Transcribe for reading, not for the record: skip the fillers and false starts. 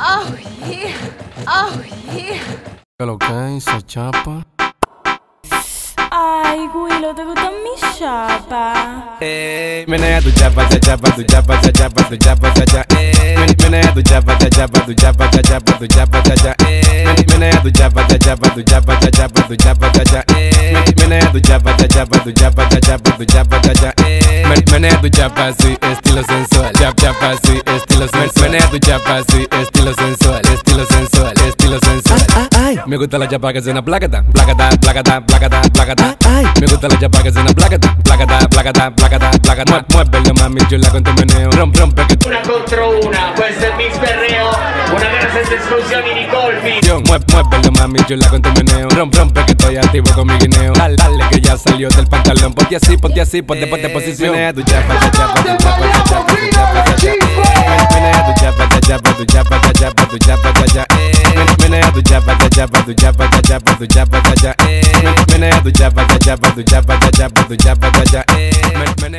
Oh yeah. ¿Qué lo que es esa chapa? Ay, Guilo, ¿te gusta mi chapa? Menea tu chapa, chapa, tu chapa, chapa, tu chapa, chapa. Menea tu chapa, chapa, tu chapa, chapa, tu chapa, chapa. Menea tu chapa, chapa, tu chapa, chapa, tu chapa, chapa. Menea tu chapa, chapa, tu chapa, chapa, tu chapa, chapa. Menea tu chapa, sí, estilo sensual. Chapa, sí, estilo sensual. Menea tu chapa, sí, estilo sensual, estilo sensual, estilo sensual. Me gusta la chapa que suena placata, placata, placata, placata, placata. Ay, me gusta la chapa que suena placata, placata, placata, placata, placata. Muévelo, mami chula, con tu meneo. Rompe que una contra una, pues es mix perreo. Una gana sin exclusión y ni golfing. Muévelo, mami chula, con tu meneo. Rompe que estoy activo con mi guineo. Dale que ya salió del pantalón. Ponte así, ponte posición. Menea tu chapa, chapa, tu chapa, chapa, tu chapa, chapa. Menea tu chapa, chapa, tu chapa, chapa, tu chapa, chapa. Menea tu chapa, chapa, tu chapa, chapa, tu chapa, chapa. Menea tu chapa, chapa, tu chapa, chapa, tu chapa, chapa.